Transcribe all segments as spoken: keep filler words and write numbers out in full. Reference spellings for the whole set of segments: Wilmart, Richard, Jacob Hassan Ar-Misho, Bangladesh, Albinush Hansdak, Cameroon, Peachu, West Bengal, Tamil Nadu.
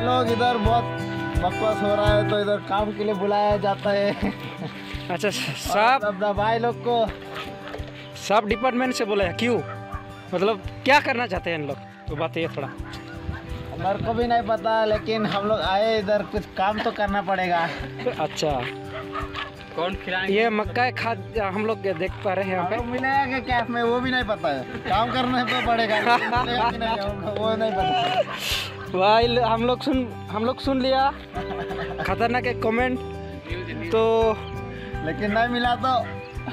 लोग इधर बहुत बकवास हो रहा है तो इधर काम के लिए बुलाया जाता है। अच्छा साहब, अपना भाई लोग को सब डिपार्टमेंट से बोला है क्यों, मतलब क्या करना चाहते हैं इन लोग? तो बात ये थोड़ा मेरे को भी नहीं पता, लेकिन हम लोग आए इधर कुछ काम तो करना पड़ेगा। अच्छा कौन खिलाएंगे? ये मक्का खाद हम लोग देख पा रहे हैं यहाँ पे मिलाएगा क्या में, वो भी नहीं पता है, काम करना तो पड़ेगा। वो नहीं पता भाई, हम लोग सुन हम लोग सुन लिया खतरनाक एक कमेंट तो, लेकिन नहीं मिला तो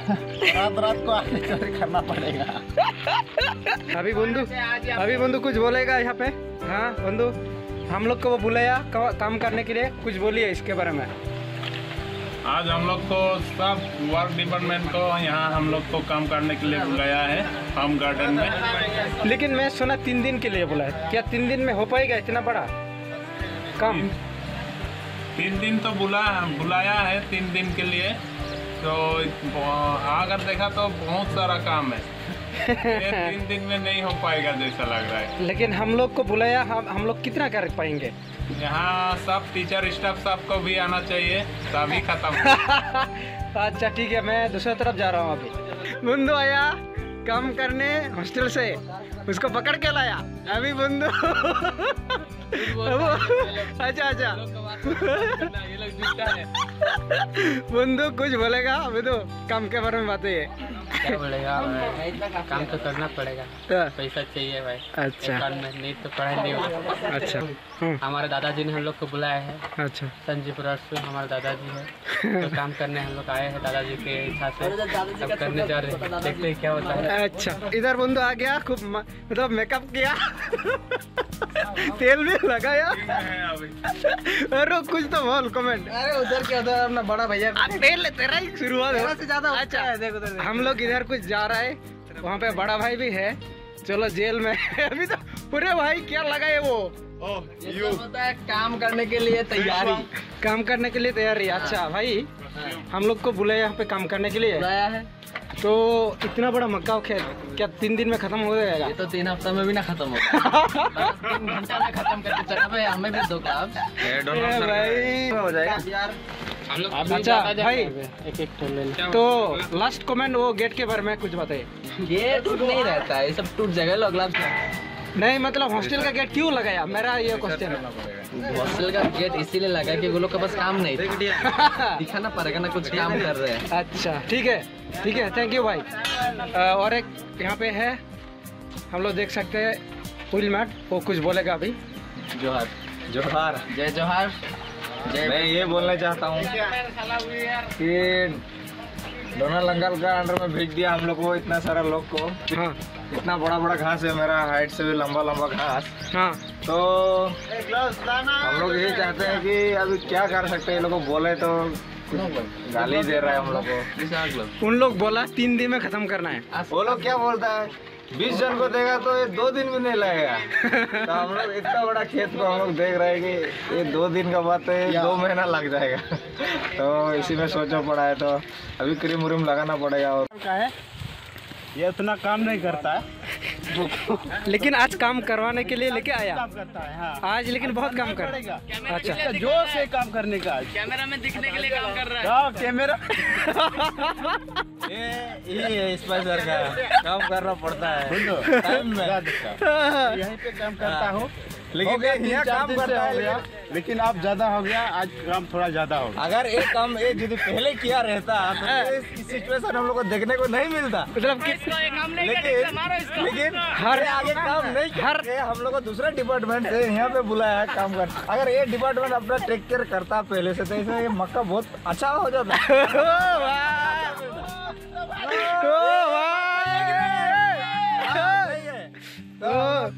रात रात को आगे चोरी करना पड़ेगा। अभी बंधु अभी बंधु कुछ बोलेगा यहाँ पे? हाँ बंधु, हम लोग को वो बुलाया काम करने के लिए, कुछ बोलिए इसके बारे में। आज हम लोग को सब वर्क डिपार्टमेंट को यहाँ हम लोग को काम करने के लिए बुलाया है होम गार्डन में, लेकिन मैं सुना तीन दिन के लिए बुलाया, क्या तीन दिन में हो पाएगा इतना बड़ा काम? तीन, तीन दिन तो बुला बुलाया है तीन दिन के लिए, तो अगर देखा तो बहुत सारा काम है। तीन दिन में नहीं हो पाएगा जैसा लग रहा है। लेकिन हम लोग को बुलाया, हम हम लोग कितना कर पाएंगे? यहाँ सब टीचर स्टाफ सबको भी आना चाहिए तभी खत्म। अच्छा ठीक है, मैं दूसरी तरफ जा रहा हूँ। अभी बुंदू आया काम करने हॉस्टल से, उसको पकड़ के लाया अभी बुंदू। अच्छा अच्छा बुंदू कुछ बोलेगा अभी तो काम के बारे में बातें है? क्या बोलेगा, काम तो करना पड़ेगा, पैसा चाहिए भाई। अच्छा नहीं तो पढ़ाई नहीं होगा। अच्छा हमारे दादाजी ने हम लोग को बुलाया है। अच्छा संजीव राजू हमारे दादाजी है, तो काम करने हम लोग आए हैं दादाजी के इच्छा से, अब करने जा रहे हैं, देखते हैं क्या होता है। अच्छा इधर बंदू आ गया, खूब मतलब मेकअप किया, तेल भी लगाया, अरे कुछ तो बोल कमेंट। अरे उधर क्या उधर अपना बड़ा भैया तेल तेरा ही शुरुआत है ज्यादा। अच्छा हम लोग इधर कुछ जा रहा है, वहाँ पे बड़ा भाई भी है, चलो जेल में। अभी तो पूरे भाई क्या लगा है वो ओ, ये होता है काम करने के लिए तैयारी, काम करने के लिए तैयारी। अच्छा भाई हम लोग को बुलाया यहाँ पे काम करने के लिए बुलाया है, तो इतना बड़ा मक्का खेत क्या तीन दिन में खत्म हो जाएगा? ये तो तीन हफ्ता में भी ना खत्म होगा। तीन घंटा में खत्म करके चला भाई, हमें भी दो काम भाई हो जाएगा यार। अच्छा भाई एक एक तो लास्ट कमेंट वो गेट के बारे में कुछ बताइए। गेट नहीं रहता है, सब टूट जाएगा लोग नहीं, मतलब हॉस्टल का गेट क्यों लगाया, मेरा ये क्वेश्चन है। हॉस्टल का गेट इसीलिए लगा कि वो लोग के पास काम नहीं था, दिखाना पड़ेगा ना कुछ काम कर रहे हैं। अच्छा ठीक है ठीक है, थैंक यू भाई। आ, और एक यहाँ पे है हम लोग देख सकते हैं विलमार्ट, वो कुछ बोलेगा अभी। जोहार जोहार जय जोहार। मैं ये बोलना चाहता हूँ कि डोनाल्ड अंकल का अंडर में भेज दिया हम लोग को, इतना सारा लोग को। हाँ। इतना बड़ा बड़ा घास है, मेरा हाइट से भी लंबा लंबा घास। हाँ। तो हम लोग ये चाहते हैं कि अभी क्या कर सकते हैं, ये लोग बोले तो गाली दे रहा है हम लोग को। उन लोग बोला तीन दिन में खत्म करना है, वो लोग क्या बोलता है बीस जन को देगा तो ये दो दिन भी नहीं लगेगा। तो हम लोग इतना बड़ा खेत को हम लोग देख रहे हैं कि ये दो दिन का बात है, दो महीना लग जाएगा। तो इसी में सोचा पड़ा है, तो अभी क्रीम व्रीम लगाना पड़ेगा। और क्या है ये इतना काम नहीं करता है, लेकिन आज काम करवाने के लिए लेके आया। काम करता है हाँ। आज लेकिन बहुत काम कर रहा है। अच्छा जोर से काम करने का, कैमरा में दिखने के लिए काम कर रहा है। कैमरा ये इस पर काम करना पड़ता है, टाइम में यहीं पे काम करता हूँ। लेकिन यह काम करता है, लेकिन आप ज्यादा हो गया, आज काम थोड़ा ज्यादा हो गया। अगर एक काम ये यदि पहले किया रहता तो इस सिचुएशन हम लोग को देखने को नहीं मिलता। मतलब लेकिन हर आगे काम नहीं, हर हम लोग को दूसरा डिपार्टमेंट से यहाँ पे बुलाया है काम कर। अगर ये डिपार्टमेंट अपना टेक केयर करता पहले से तो इसमें मक्का बहुत अच्छा हो जाता।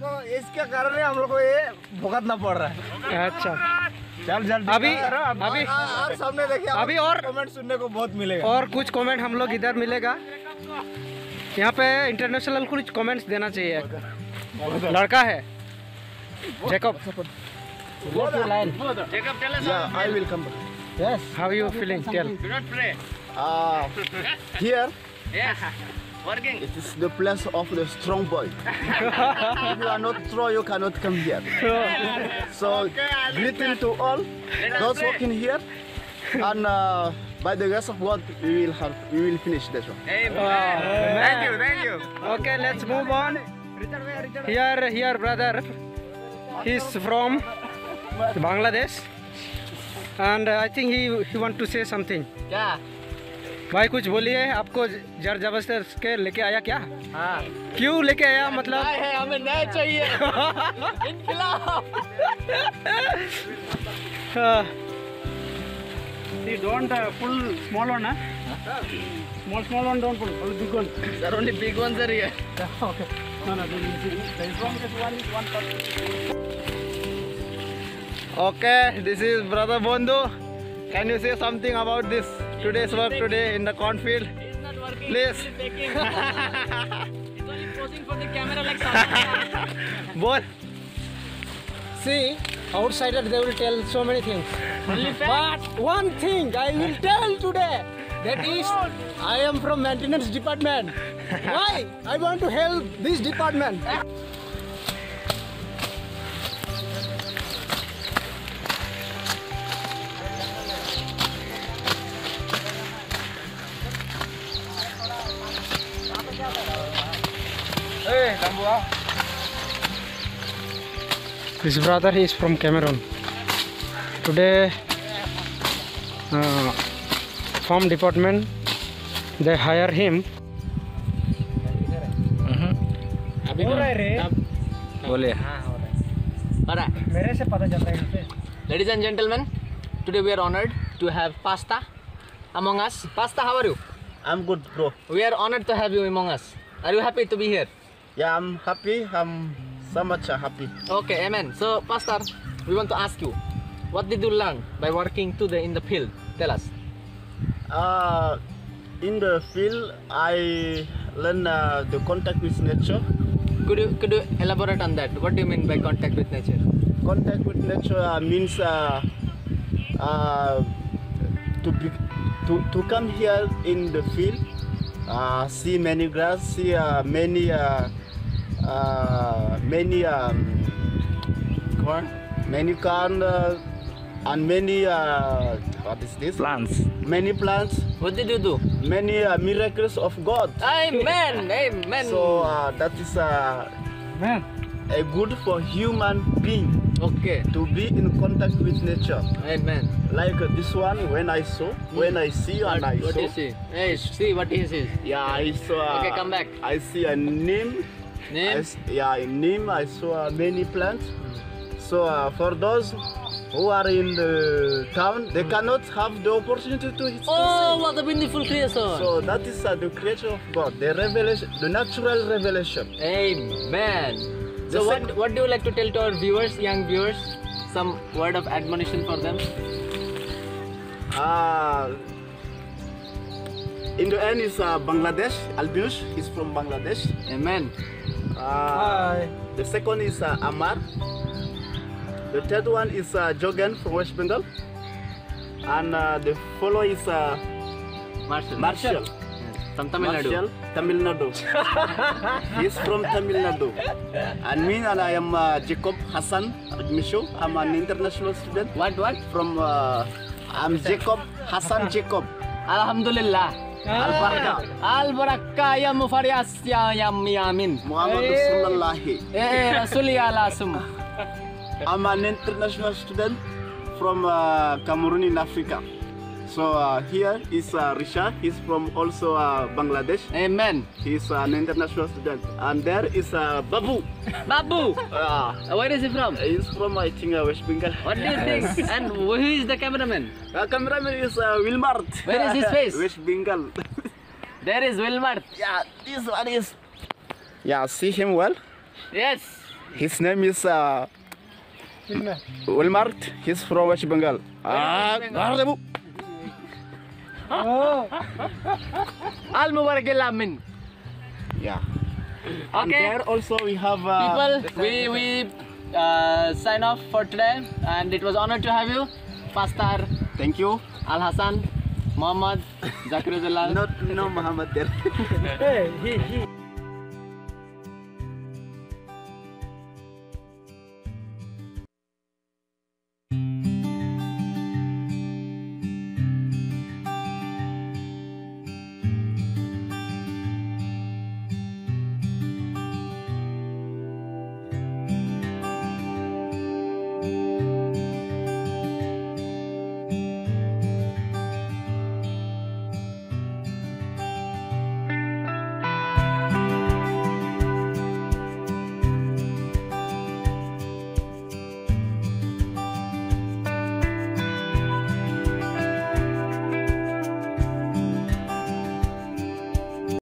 तो इसके कारण हम लोग को ये भुगतना पड़ रहा है। अच्छा चल जल्दी अभी अभी और सामने देखिए अभी और कमेंट सुनने को बहुत मिलेगा और कुछ कमेंट हम लोग इधर मिलेगा। यहाँ पे इंटरनेशनल कुछ कमेंट्स देना चाहिए। लड़का है Jacob. I will come. Yes how you feeling? Tell here. Working. It is the place of the strong boy. If you are not strong, you cannot come here. So, okay, greeting to all those working here, and uh, by the grace of God, we will have, we will finish this one. Amen. Wow. Thank you, thank you. Okay, let's move on. Here, here, brother. He's from Bangladesh, and uh, I think he he want to say something. Yeah. भाई कुछ बोलिए। आपको जर जबरदस्त के लेके आया क्या? हाँ। क्यों लेके आया? मतलब है हमें न्याय चाहिए। Don't pull small one, small small one don't pull, pull big one. Sir only big one sir. ये okay no no okay this is brother बंधु। Can you say something about this today's work today in the cornfield? It's not working. Please. It's only posing for the camera like something. Both. See, outsider they will tell so many things. Only but one thing I will tell today. That is, I am from maintenance department. Why? I want to help this department. His brother is from Cameroon. Today, uh, farm department they hire him. हो रहा है रे? बोले हाँ हो रहा है। हो रहा है। मेरे से पता चलता है। Ladies and gentlemen, today we are honored to have Pasta among us. Pasta, how are you? I'm good, bro. We are honored to have you among us. Are you happy to be here? Yeah, I'm happy. I'm so much happy. Okay, amen. So, Pastor, we want to ask you, what did you learn by working today in the field? Tell us. Uh, in the field, I learned uh, the contact with nature. Could you could you elaborate on that? What do you mean by contact with nature? Contact with nature uh, means uh, uh, to be, to to come here in the field, uh, see many grass, see uh, many. Uh, Uh, many um, corn, many corn, uh, and many uh, what is this? Plants. Many plants. What did you do? Many uh, miracles of God. Amen. Amen. So uh, that is a uh, a good for human being. Okay. To be in contact with nature. Amen. Like uh, this one, when I saw, mm. when I see, what, and I what saw. What you see? Hey, see what he sees. Yeah, I saw. Uh, okay, come back. I see a neem. Neem? I, yeah, in neem I saw many plants. Mm. So uh, for those who are in the town, they mm. cannot have the opportunity to. Hit oh, what a wonderful creation! So that is uh, the creation of God, the revelation, the natural revelation. Amen. So the what what do you like to tell to our viewers, young viewers, some word of admonition for them? Ah. Uh, In the end is uh, Bangladesh. Albius is from Bangladesh. Amen. Uh, Hi. The second is uh, Amar. The third one is uh, Jogan from West Bengal. And uh, the follow is uh, Marshall. Marshall. Yes. From Tamil Nadu. Tamil Nadu. He's from Tamil Nadu. And me and I am uh, Jacob Hassan Ar-Misho. I'm an international student. What what? From uh, I'm Jacob Hassan Jacob. Alhamdulillah. Al-Baraka Al-Baraka ya Mufarias ya Yamin Muhammad Rasulullah eh Rasul ya Lasum I'm an international student from uh, Cameroon in Africa. So uh, here is uh, Richard. He's from also uh, Bangladesh. Amen. He's an international student. And there is uh, Babu. Babu. Uh, Where is he from? He's from, I think, uh, West Bengal. What do you think? And who is the cameraman? The uh, cameraman is uh, Wilmart. Where is his face? West Bengal. There is Wilmart. Yeah, this one is. Yeah, see him well. Yes. His name is. Uh, Wilmart. He's from West Bengal. Ah, Babu. Al Mubarakil Amin. Yeah. Okay. And there also we have uh, people. We we uh, sign off for today, and it was honor to have you, Pastor. Thank you, Al Hassan, Muhammad, Zakirullah. Not no Muhammad there. Hey, he he.